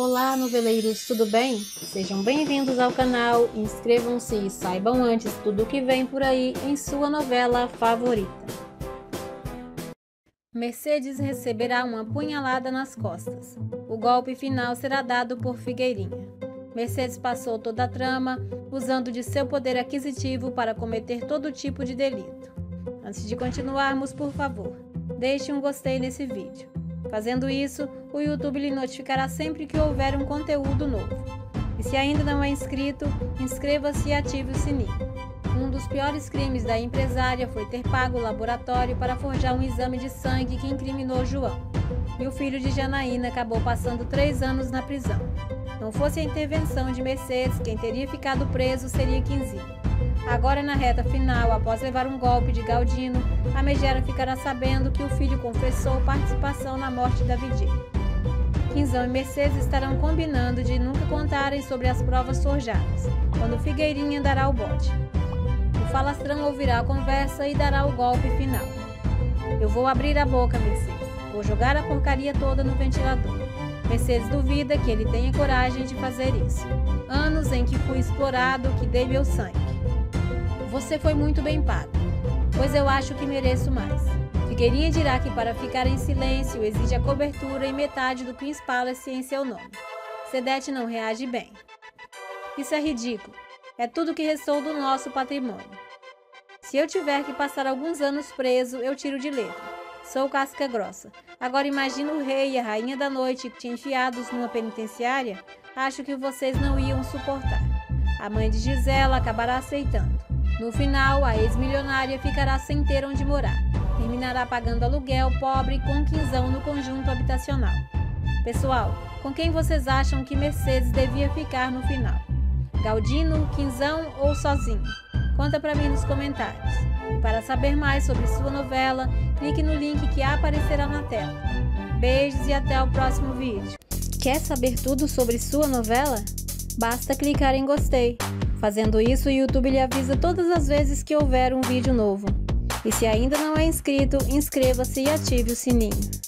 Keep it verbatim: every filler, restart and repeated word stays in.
Olá, noveleiros, tudo bem? Sejam bem-vindos ao canal, inscrevam-se e saibam antes tudo o que vem por aí em sua novela favorita. Mercedes receberá uma punhalada nas costas. O golpe final será dado por Figueirinha. Mercedes passou toda a trama, usando de seu poder aquisitivo para cometer todo tipo de delito. Antes de continuarmos, por favor, deixe um gostei nesse vídeo. Fazendo isso, o YouTube lhe notificará sempre que houver um conteúdo novo. E se ainda não é inscrito, inscreva-se e ative o sininho. Um dos piores crimes da empresária foi ter pago o laboratório para forjar um exame de sangue que incriminou João. E o filho de Janaína acabou passando três anos na prisão. Não fosse a intervenção de Mercedes, quem teria ficado preso seria Quinzinho. Agora, na reta final, após levar um golpe de Galdino, a megera ficará sabendo que o filho confessou participação na morte da Vidigal. Quinzão e Mercedes estarão combinando de nunca contarem sobre as provas forjadas, quando Figueirinha dará o bote. O Falastrão ouvirá a conversa e dará o golpe final. Eu vou abrir a boca, Mercedes. Vou jogar a porcaria toda no ventilador. Mercedes duvida que ele tenha coragem de fazer isso. Anos em que fui explorado, que dei meu sangue. Você foi muito bem pago, pois eu acho que mereço mais. Figueirinha dirá que para ficar em silêncio exige a cobertura e metade do Prince Palace em seu nome. Sedete não reage bem. Isso é ridículo. É tudo que restou do nosso patrimônio. Se eu tiver que passar alguns anos preso, eu tiro de letra. Sou casca grossa. Agora imagina o rei e a rainha da noite te enfiados numa penitenciária. Acho que vocês não iam suportar. A mãe de Gisela acabará aceitando. No final, a ex-milionária ficará sem ter onde morar. Terminará pagando aluguel pobre com quinzão no conjunto habitacional. Pessoal, com quem vocês acham que Mercedes devia ficar no final? Galdino, Quinzão ou sozinho? Conta pra mim nos comentários. E para saber mais sobre sua novela, clique no link que aparecerá na tela. Beijos e até o próximo vídeo. Quer saber tudo sobre sua novela? Basta clicar em gostei. Fazendo isso, o YouTube lhe avisa todas as vezes que houver um vídeo novo. E se ainda não é inscrito, inscreva-se e ative o sininho.